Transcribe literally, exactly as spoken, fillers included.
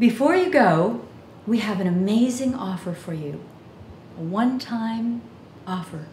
Before you go, we have an amazing offer for you, a one-time offer.